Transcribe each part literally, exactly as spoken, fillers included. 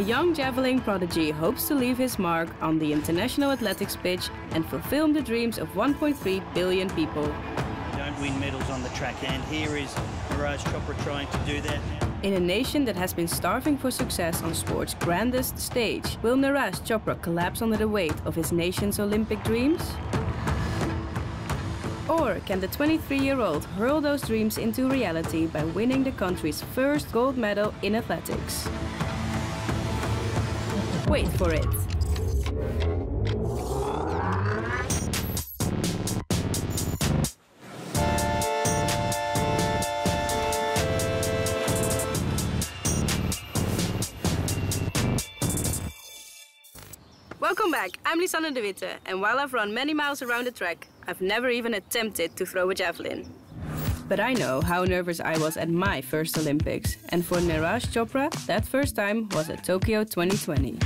a young javelin prodigy hopes to leave his mark on the international athletics pitch and fulfill the dreams of one point three billion people. You don't win medals on the track, and here is Neeraj Chopra trying to do that now. In a nation that has been starving for success on sport's grandest stage, will Neeraj Chopra collapse under the weight of his nation's Olympic dreams? Or can the twenty-three-year-old hurl those dreams into reality by winning the country's first gold medal in athletics? Wait for it. Welcome back, I'm Lisanne de Witte, and while I've run many miles around the track, I've never even attempted to throw a javelin. But I know how nervous I was at my first Olympics, and for Neeraj Chopra, that first time was at Tokyo twenty twenty.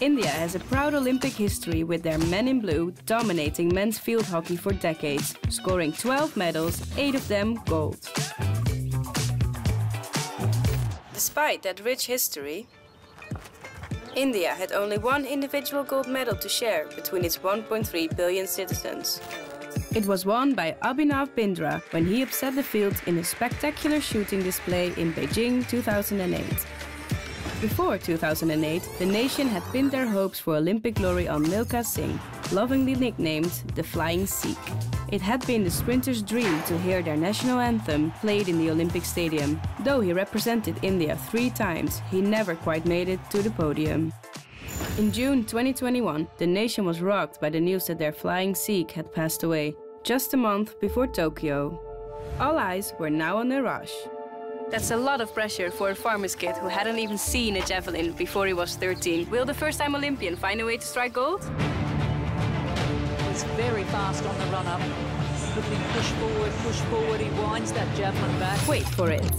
India has a proud Olympic history with their men in blue dominating men's field hockey for decades, scoring twelve medals, eight of them gold. Despite that rich history, India had only one individual gold medal to share between its one point three billion citizens. It was won by Abhinav Bindra when he upset the field in a spectacular shooting display in Beijing two thousand eight. Before two thousand eight, the nation had pinned their hopes for Olympic glory on Milkha Singh, lovingly nicknamed the Flying Sikh. It had been the sprinter's dream to hear their national anthem played in the Olympic Stadium. Though he represented India three times, he never quite made it to the podium. In June twenty twenty-one, the nation was rocked by the news that their Flying Sikh had passed away, just a month before Tokyo. All eyes were now on Neeraj. That's a lot of pressure for a farmer's kid who hadn't even seen a javelin before he was thirteen. Will the first-time Olympian find a way to strike gold? He's very fast on the run-up. Looking push forward, push forward, he winds that javelin back. Wait for it.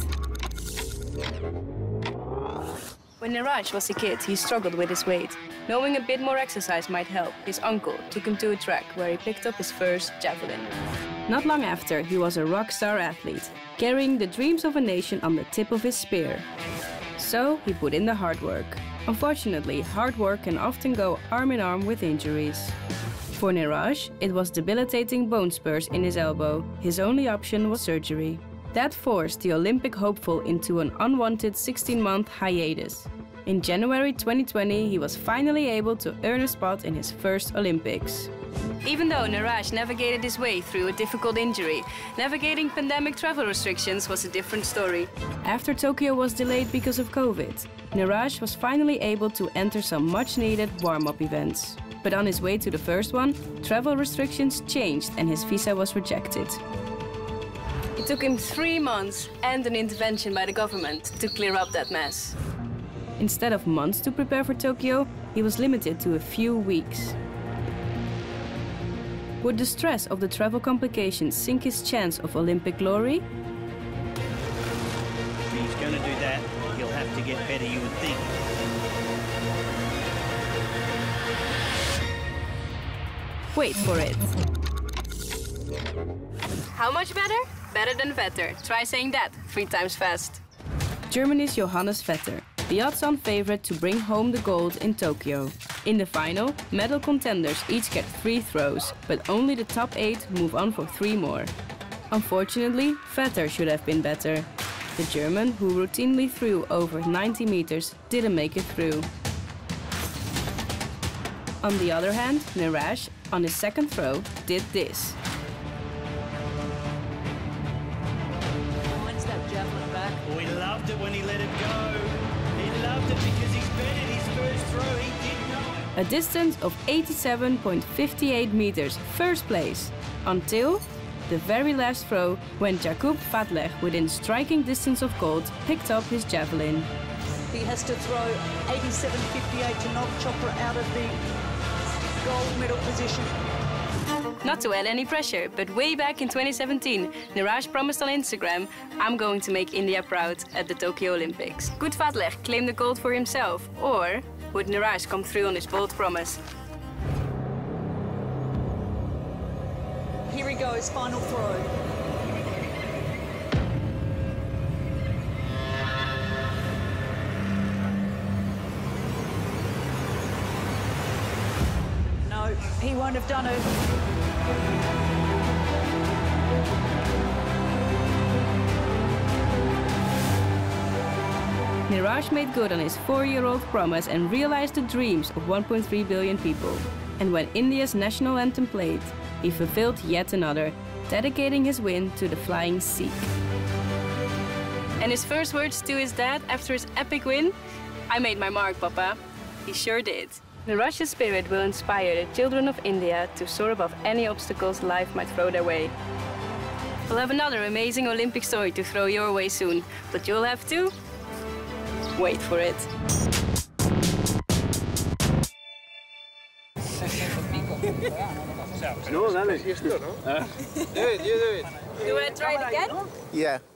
When Neeraj was a kid, he struggled with his weight. Knowing a bit more exercise might help. His uncle took him to a track where he picked up his first javelin. Not long after, he was a rock star athlete, carrying the dreams of a nation on the tip of his spear. So he put in the hard work. Unfortunately, hard work can often go arm in arm with injuries. For Neeraj, it was debilitating bone spurs in his elbow. His only option was surgery. That forced the Olympic hopeful into an unwanted sixteen-month hiatus. In January twenty twenty, he was finally able to earn a spot in his first Olympics. Even though Neeraj navigated his way through a difficult injury, navigating pandemic travel restrictions was a different story. After Tokyo was delayed because of COVID, Neeraj was finally able to enter some much-needed warm-up events. But on his way to the first one, travel restrictions changed and his visa was rejected. It took him three months and an intervention by the government to clear up that mess. Instead of months to prepare for Tokyo, he was limited to a few weeks. Would the stress of the travel complications sink his chance of Olympic glory? If he's going to do that, he'll have to get better, you would think. Wait for it. How much better? Better than Vetter. Try saying that three times fast. Germany's Johannes Vetter, the odds-on favorite to bring home the gold in Tokyo. In the final, medal contenders each get three throws, but only the top eight move on for three more. Unfortunately, Vetter should have been better. The German, who routinely threw over ninety meters, didn't make it through. On the other hand, Neeraj, on his second throw, did this. We loved it when he let it go. He loved it because he's better his first throw. He A distance of eighty-seven point five eight meters, first place, until the very last throw when Jakub Vadlejch, within striking distance of gold, picked up his javelin. He has to throw eighty-seven point five eight to knock Chopra out of the gold medal position. Not to add any pressure, but way back in twenty seventeen, Neeraj promised on Instagram, "I'm going to make India proud at the Tokyo Olympics." Could Vadlejch claim the gold for himself, or would Neeraj come through on his bold promise? Here he goes, final throw. he won't have done it. Neeraj made good on his four-year-old promise and realized the dreams of one point three billion people. And when India's national anthem played, he fulfilled yet another, dedicating his win to the flying Sikh. And his first words to his dad after his epic win, "I made my mark, Papa." He sure did. Neeraj's spirit will inspire the children of India to soar above any obstacles life might throw their way. We'll have another amazing Olympic story to throw your way soon, but you'll have to wait for it. No, that is. You do it. You do it. You want to try it again? Yeah.